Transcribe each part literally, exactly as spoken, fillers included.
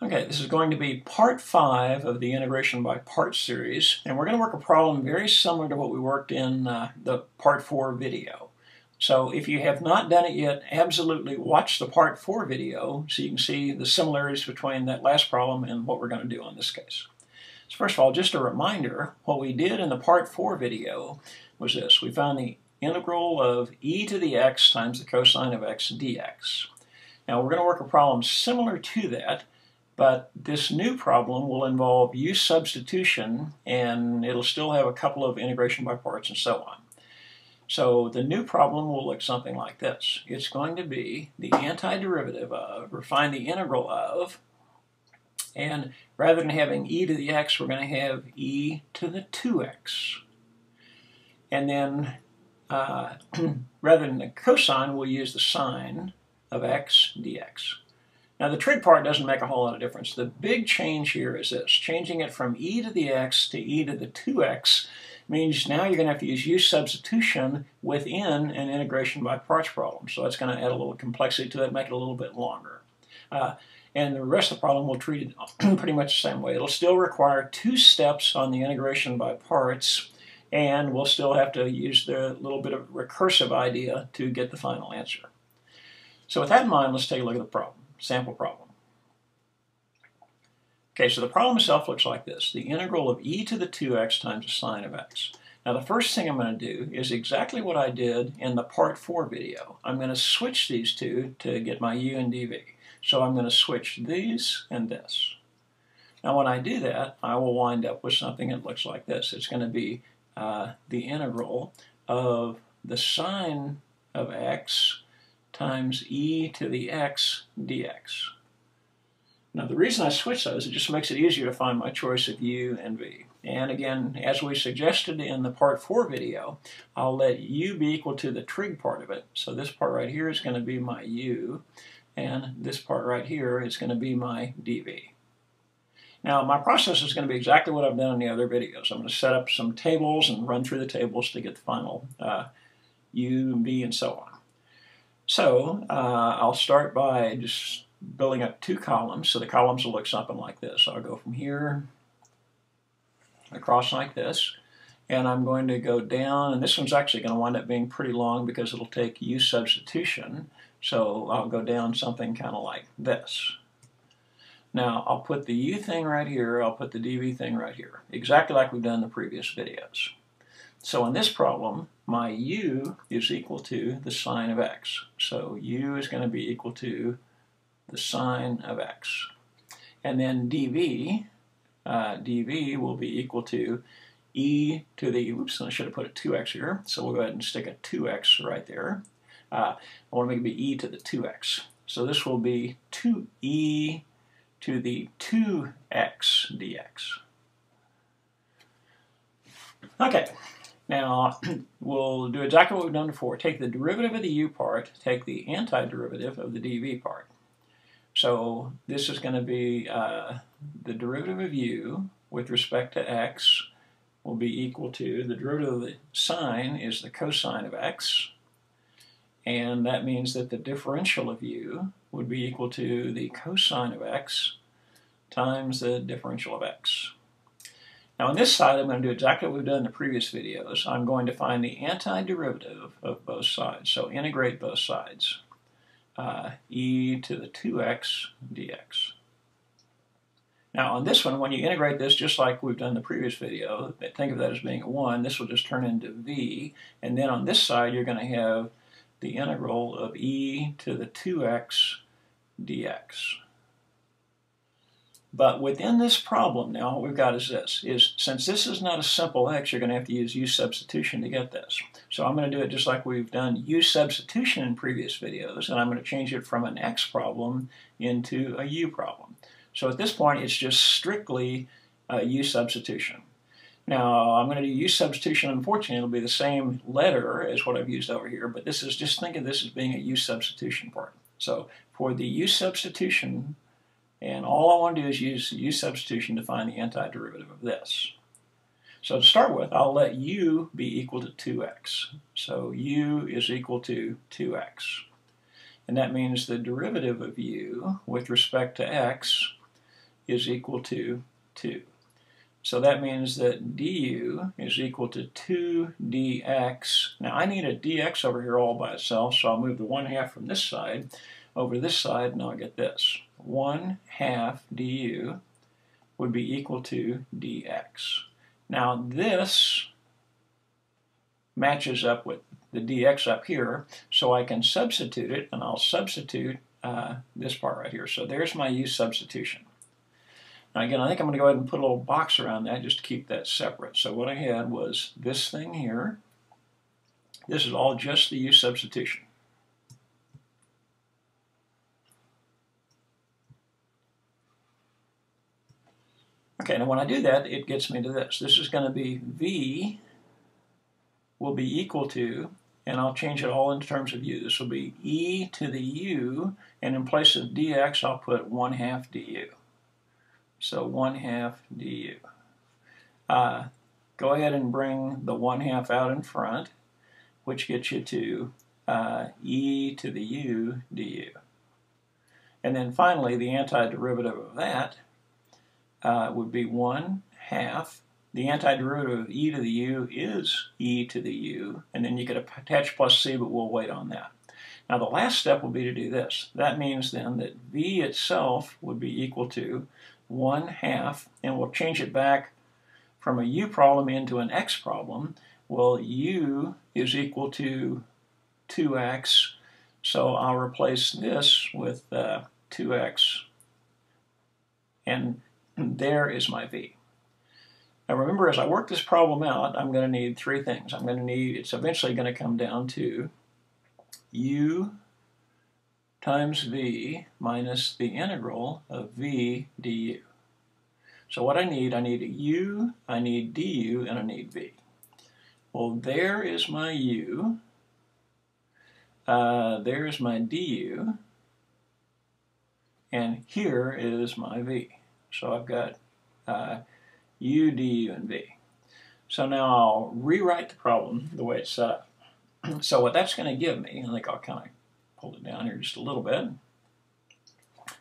Okay, this is going to be part five of the integration by parts series, and we're going to work a problem very similar to what we worked in uh, the part four video. So if you have not done it yet, absolutely watch the part four video so you can see the similarities between that last problem and what we're going to do on this case. So first of all, just a reminder, what we did in the part four video was this. We found the integral of e to the x times the cosine of x dx. Now we're going to work a problem similar to that, but this new problem will involve U-substitution, and it'll still have a couple of integration by parts and so on. So the new problem will look something like this. It's going to be the antiderivative of, or find the integral of, and rather than having e to the x, we're going to have e to the two x. And then uh, rather than the cosine, we'll use the sine of x dx. Now the trig part doesn't make a whole lot of difference. The big change here is this. Changing it from e to the x to e to the two x means now you're going to have to use U-substitution within an integration by parts problem. So that's going to add a little complexity to it, make it a little bit longer. Uh, and the rest of the problem will treat it pretty much the same way. It'll still require two steps on the integration by parts, and we'll still have to use the little bit of recursive idea to get the final answer. So with that in mind, let's take a look at the problem. Sample problem. Okay, so the problem itself looks like this. The integral of e to the two x times the sine of x. Now the first thing I'm going to do is exactly what I did in the part four video. I'm going to switch these two to get my u and dv. So I'm going to switch these and this. Now when I do that, I will wind up with something that looks like this. It's going to be uh, the integral of the sine of x times e to the x dx. Now the reason I switch those, it just makes it easier to find my choice of u and v. And again, as we suggested in the part four video, I'll let u be equal to the trig part of it. So this part right here is going to be my u, and this part right here is going to be my dv. Now my process is going to be exactly what I've done in the other videos. I'm going to set up some tables and run through the tables to get the final uh, u, v, and so on. So uh, I'll start by just building up two columns. So the columns will look something like this. I'll go from here across like this, and I'm going to go down. And this one's actually going to wind up being pretty long because it'll take u substitution. So I'll go down something kind of like this. Now I'll put the u thing right here. I'll put the dv thing right here, exactly like we've done in the previous videos. So in this problem, my u is equal to the sine of x. So u is going to be equal to the sine of x. And then dv, uh, dv will be equal to e to the, oops, I should have put a two x here. So we'll go ahead and stick a two x right there. Uh, I want to make it be e to the two x. So this will be two e to the two x dx. Okay. Now, we'll do exactly what we've done before. Take the derivative of the u part, take the antiderivative of the dv part. So this is going to be uh, the derivative of u with respect to x will be equal to, the derivative of the sine is the cosine of x, and that means that the differential of u would be equal to the cosine of x times the differential of x. Now on this side, I'm going to do exactly what we've done in the previous videos. I'm going to find the antiderivative of both sides, so integrate both sides, uh, e to the two x dx. Now on this one, when you integrate this, just like we've done in the previous video, think of that as being a one. This will just turn into v, and then on this side, you're going to have the integral of e to the two x dx. But within this problem now, what we've got is this, is since this is not a simple x, you're going to have to use U-substitution to get this. So I'm going to do it just like we've done U-substitution in previous videos, and I'm going to change it from an x problem into a u problem. So at this point, it's just strictly uh, U-substitution. Now, I'm going to do U-substitution. Unfortunately, it'll be the same letter as what I've used over here, but this is just think of this as being a U-substitution part. So for the U-substitution, and all I want to do is use U-substitution to find the antiderivative of this. So to start with, I'll let u be equal to two x. So u is equal to two x. And that means the derivative of u with respect to x is equal to two. So that means that du is equal to two dx. Now I need a dx over here all by itself, so I'll move the one half from this side over to this side, and I'll get this. one half du would be equal to dx. Now this matches up with the dx up here, so I can substitute it, and I'll substitute uh, this part right here. So there's my U-substitution. Now again, I think I'm going to go ahead and put a little box around that just to keep that separate. So what I had was this thing here. This is all just the U-substitution. Okay, now when I do that, it gets me to this. This is going to be v will be equal to, and I'll change it all in terms of u. This will be e to the u, and in place of dx, I'll put one half du. So one half du. Uh, go ahead and bring the one half out in front, which gets you to uh, e to the u du. And then finally, the antiderivative of that uh, would be one half. The antiderivative of e to the u is e to the u, and then you could attach plus c, but we'll wait on that. Now the last step will be to do this. That means then that v itself would be equal to one half, and we'll change it back from a u problem into an x problem. Well, u is equal to two x, so I'll replace this with uh, two x, and there is my v. Now remember, as I work this problem out, I'm going to need three things. I'm going to need, it's eventually going to come down to u times v minus the integral of v du. So what I need, I need a u, I need du, and I need v. Well, there is my u, uh, there is my du, and here is my v. So I've got uh, u, du, and v. So now I'll rewrite the problem the way it's set up. So what that's going to give me, I think I'll kind of pull it down here just a little bit.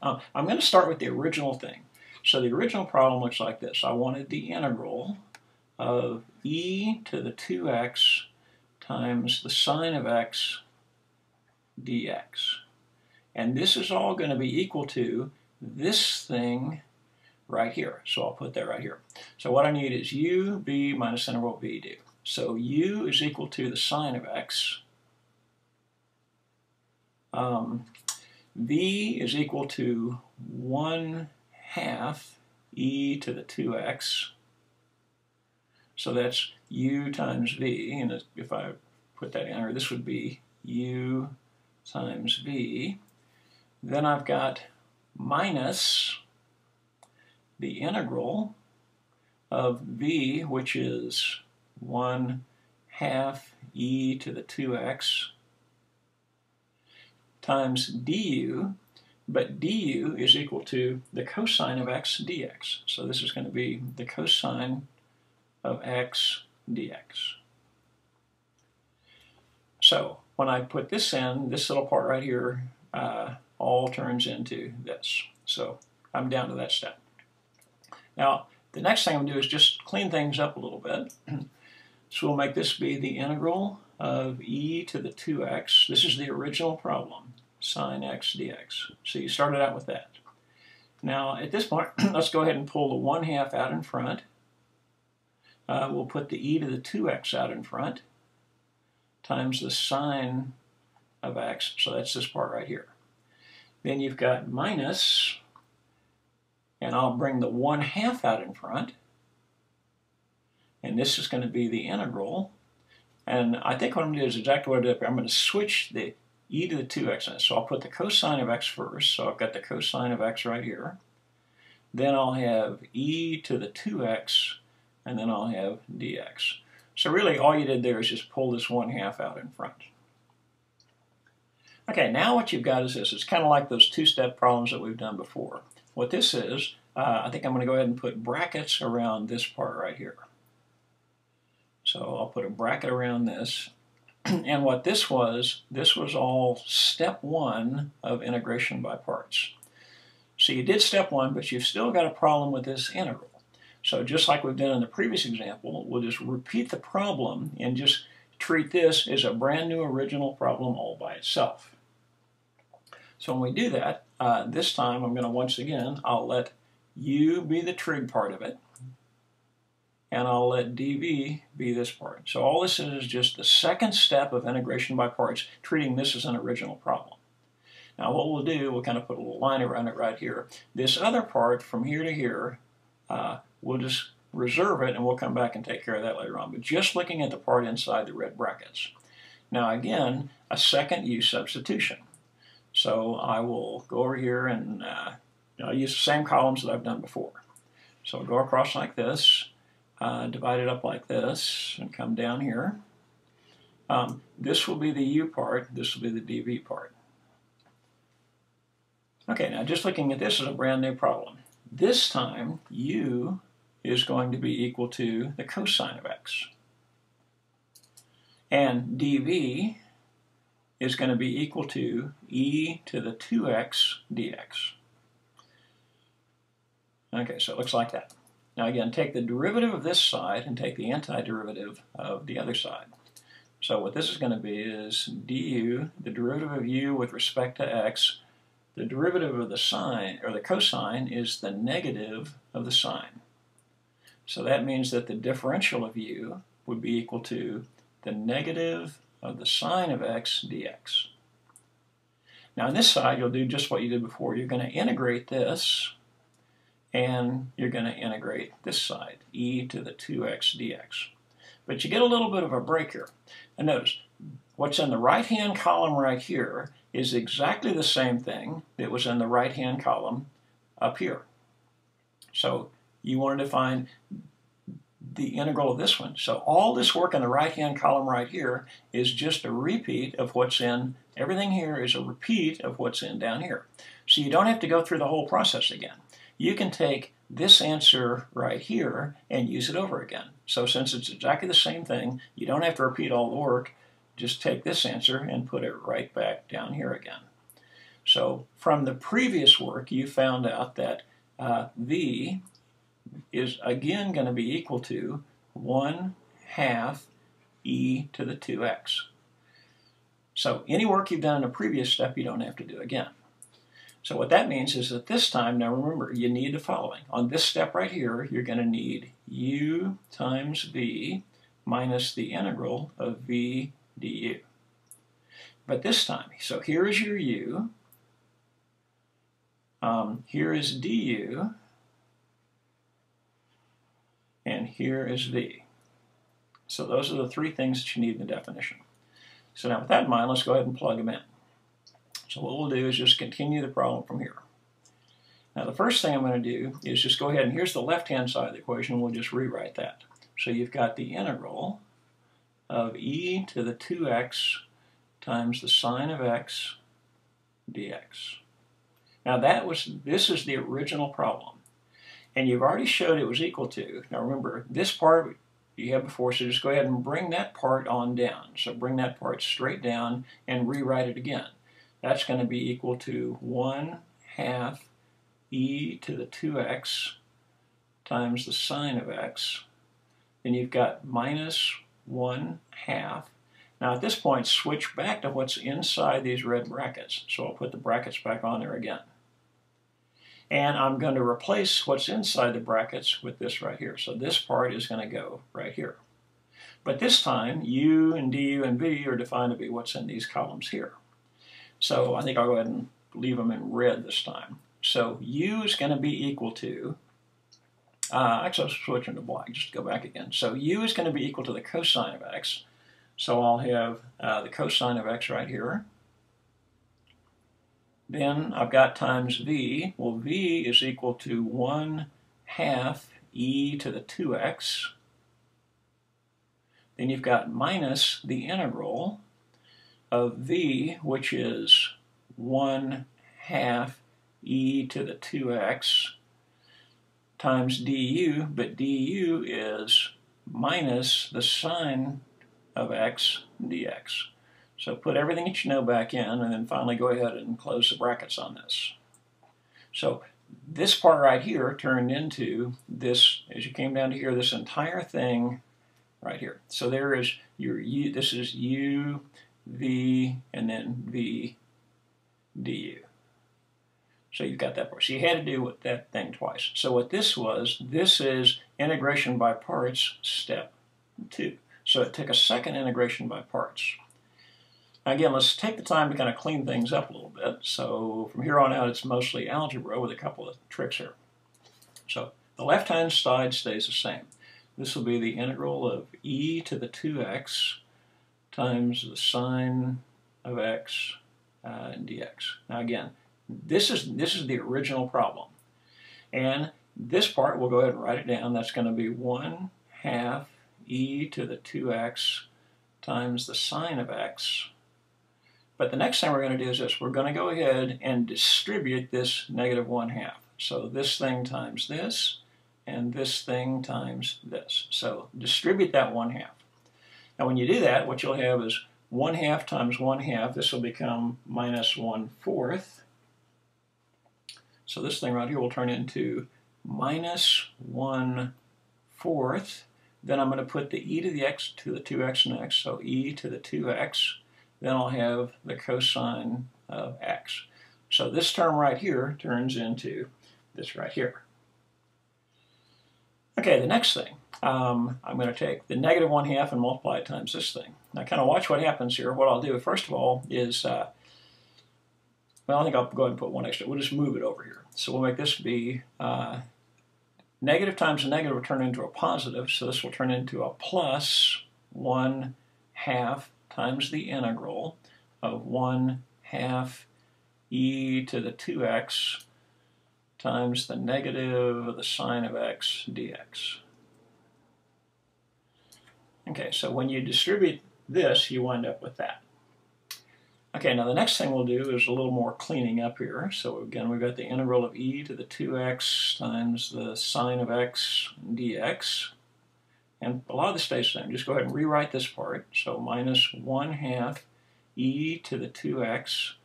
Um, I'm going to start with the original thing. So the original problem looks like this. I wanted the integral of e to the two x times the sine of x dx. And this is all going to be equal to this thing right here. So I'll put that right here. So what I need is u, b, minus integral v du. So u is equal to the sine of x. Um, v is equal to one half e to the two x. So that's u times v, and if I put that in, or this would be u times v. Then I've got minus the integral of v, which is one half e to the two x times du, but du is equal to the cosine of x dx. So this is going to be the cosine of x dx. So when I put this in, this little part right here uh, all turns into this. So I'm down to that step. Now the next thing I'm going to do is just clean things up a little bit. So we'll make this be the integral of e to the two x. This is the original problem, sine x dx. So you started out with that. Now at this point, let's go ahead and pull the one half out in front. Uh, we'll put the e to the two x out in front times the sine of x. So that's this part right here. Then you've got minus, and I'll bring the one half out in front. And this is going to be the integral. And I think what I'm going to do is exactly what I did up here. I'm going to switch the e to the two x in. So I'll put the cosine of x first. So I've got the cosine of x right here. Then I'll have e to the two x, and then I'll have dx. So really all you did there is just pull this one half out in front. Okay, now what you've got is this. It's kind of like those two-step problems that we've done before. What this is, uh, I think I'm going to go ahead and put brackets around this part right here. So I'll put a bracket around this. And what this was, this was all step one of integration by parts. So you did step one, but you've still got a problem with this integral. So just like we've done in the previous example, we'll just repeat the problem and just treat this as a brand new original problem all by itself. So when we do that, uh, this time I'm going to once again, I'll let u be the trig part of it, and I'll let dv be this part. So all this is is just the second step of integration by parts, treating this as an original problem. Now what we'll do, we'll kind of put a little line around it right here. This other part from here to here, uh, we'll just reserve it and we'll come back and take care of that later on. But just looking at the part inside the red brackets. Now again, a second u substitution. So I will go over here and uh, I'll use the same columns that I've done before. So I'll go across like this, uh, divide it up like this, and come down here. Um, this will be the u part, this will be the dv part. Okay, now just looking at this is a brand new problem. This time, u is going to be equal to the cosine of x. And dv is going to be equal to e to the two x dx. Okay, so it looks like that. Now again, take the derivative of this side and take the antiderivative of the other side. So what this is going to be is du, the derivative of u with respect to x, the derivative of the sine, or the cosine, is the negative of the sine. So that means that the differential of u would be equal to the negative of the sine of x dx. Now on this side, you'll do just what you did before. You're going to integrate this, and you're going to integrate this side, e to the two x dx. But you get a little bit of a break here. And notice, what's in the right-hand column right here is exactly the same thing that was in the right-hand column up here. So you wanted to find the integral of this one. So all this work in the right-hand column right here is just a repeat of what's in, everything here is a repeat of what's in down here. So you don't have to go through the whole process again. You can take this answer right here and use it over again. So since it's exactly the same thing, you don't have to repeat all the work. Just take this answer and put it right back down here again. So from the previous work, you found out that uh, the is again going to be equal to one half e to the two x. So any work you've done in a previous step, you don't have to do again. So what that means is that this time, now remember, you need the following. On this step right here, you're going to need u times v minus the integral of v du. But this time, so here is your u, um, here is du, and here is v. So those are the three things that you need in the definition. So now with that in mind, let's go ahead and plug them in. So what we'll do is just continue the problem from here. Now the first thing I'm going to do is just go ahead, and here's the left-hand side of the equation, we'll just rewrite that. So you've got the integral of e to the two x times the sine of x dx. Now that was, this is the original problem. And you've already showed it was equal to, now remember, this part you had before, so just go ahead and bring that part on down. So bring that part straight down and rewrite it again. That's going to be equal to one half e to the two x times the sine of x. Then you've got minus one half. Now at this point, switch back to what's inside these red brackets. So I'll put the brackets back on there again. And I'm going to replace what's inside the brackets with this right here. So this part is going to go right here. But this time, u and du and v are defined to be what's in these columns here. So I think I'll go ahead and leave them in red this time. So u is going to be equal to, uh, actually I'll switch them to black, just to go back again. So u is going to be equal to the cosine of x. So I'll have uh, the cosine of x right here. Then I've got times v. Well, v is equal to one half e to the two x. Then you've got minus the integral of v, which is one half e to the two x times du, but du is minus the sine of x dx. So put everything that you know back in, and then finally go ahead and close the brackets on this. So this part right here turned into this, as you came down to here, this entire thing right here. So there is your U, this is U, V, and then V, D U. So you've got that part. So you had to do with that thing twice. So what this was, this is integration by parts step two. So it took a second integration by parts. Again, let's take the time to kind of clean things up a little bit. So from here on out, it's mostly algebra with a couple of tricks here. So the left-hand side stays the same. This will be the integral of e to the two x times the sine of x uh, dx. Now again, this is, this is the original problem. And this part, we'll go ahead and write it down. That's going to be one half e to the two x times the sine of x. But the next thing we're going to do is this. We're going to go ahead and distribute this negative one half. So this thing times this, and this thing times this. So distribute that one half. Now when you do that, what you'll have is one half times one half. This will become minus one fourth. So this thing right here will turn into minus one fourth. Then I'm going to put the e to the x to the two x next. So e to the two x. Then I'll have the cosine of x. So this term right here turns into this right here. Okay, the next thing, um, I'm going to take the negative one half and multiply it times this thing. Now kind of watch what happens here. What I'll do first of all is, uh, well, I think I'll go ahead and put one extra. We'll just move it over here. So we'll make this be uh, negative times a negative will turn into a positive. So this will turn into a plus one half times the integral of one half e to the two x times the negative of the sine of x dx. Okay, so when you distribute this, you wind up with that. Okay, now the next thing we'll do is a little more cleaning up here. So again, we've got the integral of e to the two x times the sine of x dx. And a lot of this stays the same. Just go ahead and rewrite this part. So minus one half e to the two x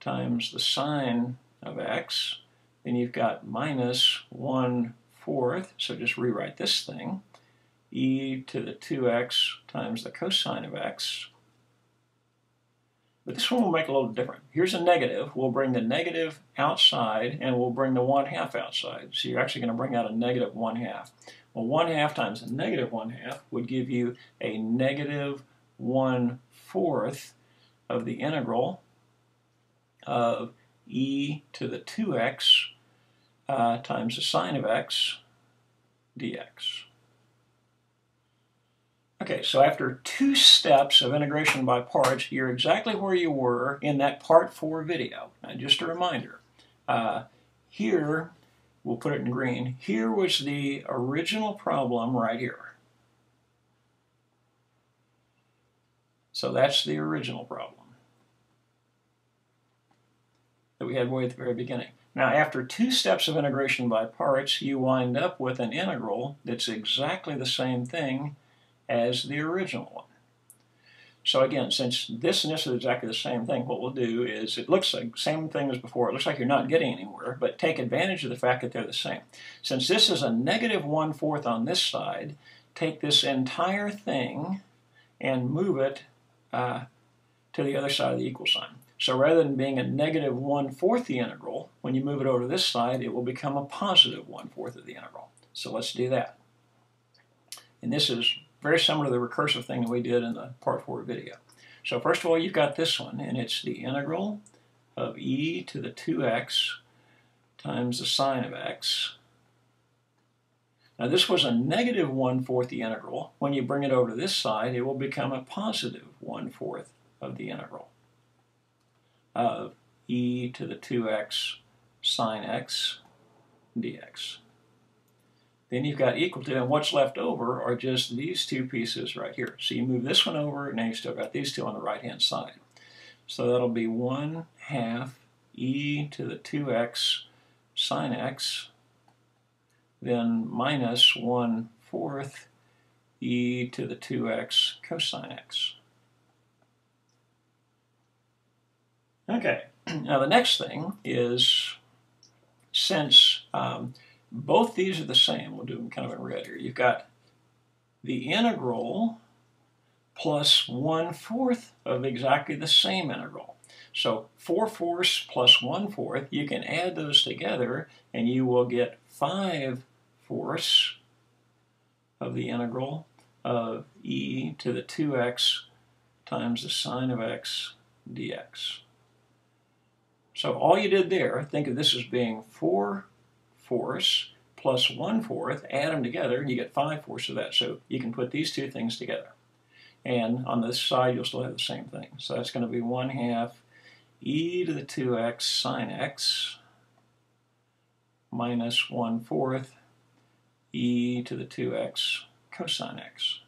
times the sine of x. Then you've got minus one fourth. So just rewrite this thing. E to the two x times the cosine of x. But this one will make a little different. Here's a negative. We'll bring the negative outside, and we'll bring the one half outside. So you're actually going to bring out a negative one half. Well, one half times a negative one half would give you a negative one fourth of the integral of e to the two x uh, times the sine of x dx. Okay, so after two steps of integration by parts, you're exactly where you were in that part four video. Now, just a reminder, uh, here, we'll put it in green. Here was the original problem right here. So that's the original problem that we had way at the very beginning. Now, after two steps of integration by parts, you wind up with an integral that's exactly the same thing as the original one. So again, since this and this is exactly the same thing, what we'll do is, it looks like the same thing as before. It looks like you're not getting anywhere, but take advantage of the fact that they're the same. Since this is a negative one fourth on this side, take this entire thing and move it uh, to the other side of the equal sign. So rather than being a negative one fourth the integral, when you move it over to this side, it will become a positive one fourth of the integral. So let's do that. And this is very similar to the recursive thing that we did in the part four video. So first of all, you've got this one, and it's the integral of e to the two x times the sine of x. Now this was a negative one fourth the integral. When you bring it over to this side, it will become a positive one fourth of the integral of e to the two x sine x dx. Then you've got equal to, and what's left over are just these two pieces right here. So you move this one over, and now you've still got these two on the right-hand side. So that'll be one half e to the two x sine x, then minus one fourth e to the two x cosine x. Okay, now the next thing is since um, both these are the same, we'll do them kind of in red here. You've got the integral plus one fourth of exactly the same integral. So four fourths plus one fourth, you can add those together and you will get five fourths of the integral of e to the two x times the sine of x dx. So all you did there, think of this as being four fourths plus one fourth, add them together, and you get five fourths of that. So you can put these two things together. And on this side, you'll still have the same thing. So that's going to be one half e to the two x sine x minus one fourth e to the two x cosine x.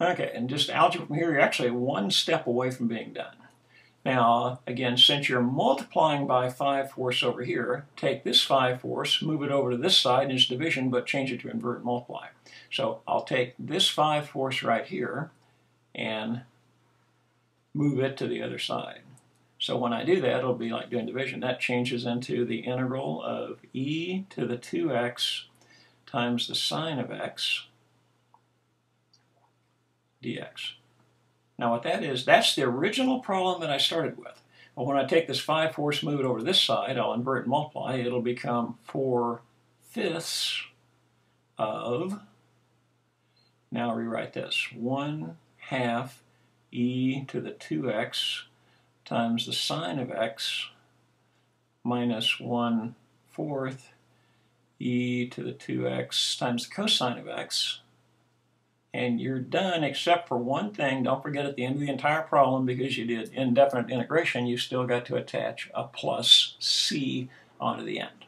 Okay, and just algebra from here, you're actually one step away from being done. Now, again, since you're multiplying by five fourths over here, take this five fourths, move it over to this side in its division, but change it to invert and multiply. So I'll take this five fourths right here and move it to the other side. So when I do that, it'll be like doing division. That changes into the integral of e to the two x times the sine of x dx. Now what that is, that's the original problem that I started with. But when I take this five fourths, move it over to this side, I'll invert and multiply, it'll become four fifths of, now rewrite this, one half e to the two x times the sine of x minus one fourth e to the two x times the cosine of x. And you're done except for one thing. Don't forget at the end of the entire problem, because you did indefinite integration, you still got to attach a plus c onto the end.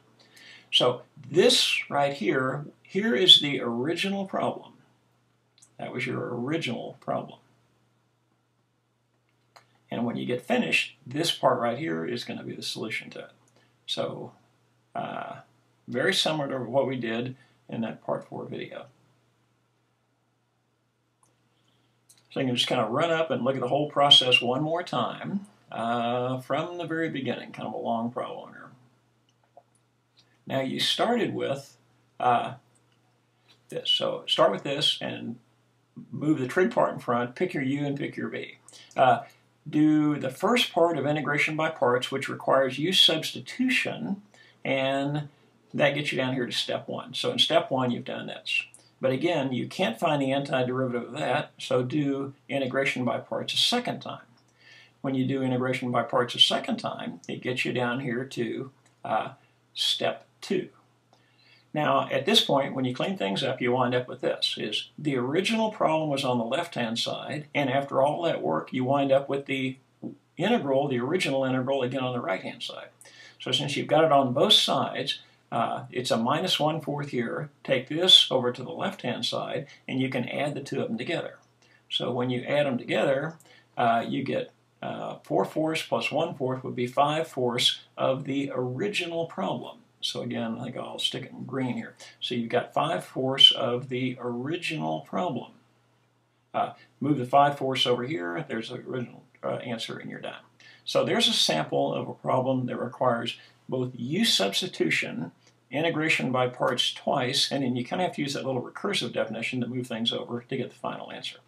So this right here, here is the original problem. That was your original problem. And when you get finished, this part right here is going to be the solution to it. So uh, very similar to what we did in that part four video. So you can just kind of run up and look at the whole process one more time uh, from the very beginning, kind of a long problem here. Now you started with uh, this. So start with this and move the trig part in front, pick your u and pick your v. Uh, do the first part of integration by parts, which requires u-substitution, and that gets you down here to step one. So in step one, you've done this. But again, you can't find the antiderivative of that, so do integration by parts a second time. When you do integration by parts a second time, it gets you down here to uh, step two. Now, at this point, when you clean things up, you wind up with this, is the original problem was on the left-hand side, and after all that work, you wind up with the integral, the original integral, again on the right-hand side. So since you've got it on both sides, Uh, it's a minus one fourth here. Take this over to the left-hand side, and you can add the two of them together. So when you add them together, uh, you get uh, four fourths plus one fourth would be five fourths of the original problem. So again, I think I'll stick it in green here. So you've got five fourths of the original problem. Uh, move the five fourths over here. There's the original uh, answer, and you're done. So there's a sample of a problem that requires both u-substitution, integration by parts twice, and then you kind of have to use that little recursive definition to move things over to get the final answer.